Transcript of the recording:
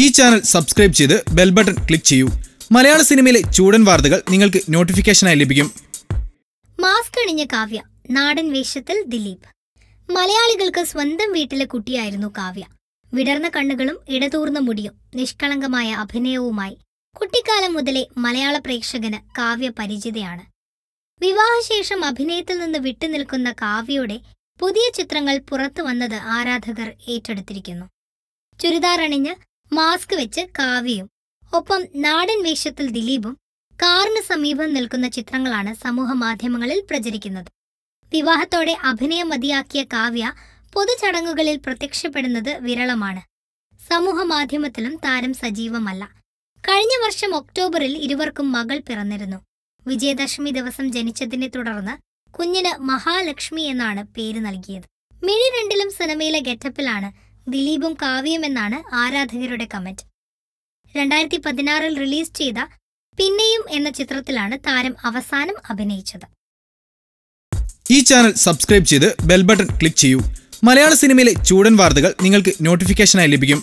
ഈ channel subscribe ചെയ്ത് bell button click ചെയ്യൂ. മലയാള സിനിമയിലെ ചൂടൻ വാർത്തകൾ നിങ്ങൾക്ക് നോട്ടിഫിക്കേഷനായി ലഭിക്കും. മാസ്ക് അണിഞ്ഞ കാവ്യ, നാടൻ വേഷത്തിൽ ദിലീപ്. മലയാളികൾക്ക് സ്വന്തം വീട്ടിലെ കുട്ടിയായിരുന്നു കാവ്യ. വിടർന്ന കണ്ണുകളും ഇടതൂർന്ന മുടിയും നിഷ്കളങ്കമായ അഭിനയവുമായി കുട്ടിക്കാലം മുതലേ മലയാള പ്രേക്ഷകന് കാവ്യ പരിചിതയാണ്. വിവാഹശേഷം അഭിനയത്തിൽ നിന്ന് വിട്ടുനിൽക്കുന്ന കാവ്യയുടെ പുതിയ ചിത്രങ്ങൾ പുറത്തു വന്നത് ആരാധകർ ഏറ്റെടുത്തിരിക്കുന്നു. ചുരിദാറണിഞ്ഞ് മാസ്ക് വെച്ച് കാവ്യയും ഒപ്പം നാടൻ വേഷത്തിൽ ദിലീപും കാറിന് സമീപം നിൽക്കുന്ന ചിത്രങ്ങളാണ് സമൂഹമാധ്യമങ്ങളിൽ പ്രചരിക്കുന്നത്. വിവാഹത്തോടെ അഭിനയം മതിയാക്കിയ കാവ്യ പൊതുചടങ്ങുകളിൽ പ്രത്യക്ഷപ്പെടുന്നത് വിരളമാണ്. സമൂഹമാധ്യമത്തിലും താരം സജീവമല്ല. കഴിഞ്ഞ വർഷം ഒക്ടോബറിൽ ഇരുവർക്കും മകൾ പിറന്നിരുന്നു. വിജയദശമി ദിവസം ജനിച്ചതിനെ തുടർന്ന് കുഞ്ഞിന് മഹാലക്ഷ്മി എന്നാണ് പേര് നൽകിയത്. മിഴി രണ്ടിലും സിനിമയിലെ ഗെറ്റപ്പിലാണ് ദിലീപും കാവ്യമെന്നാണ് ആരാധകരുടെ കമന്റ്. 2016 റിലീസ് ചെയ്ത പിന്നെയും എന്ന ചിത്രത്തിലാണ് താരം അവസാനം അഭിനയിച്ചത്. ഈ ചാനൽ സബ്സ്ക്രൈബ് ചെയ്ത് ബെൽ ബട്ടൺ ക്ലിക്ക് ചെയ്യൂ. മലയാള സിനിമയിലെ ചൂടൻ വാർത്തകൾ നിങ്ങൾക്ക് നോട്ടിഫിക്കേഷനായി ലഭിക്കും.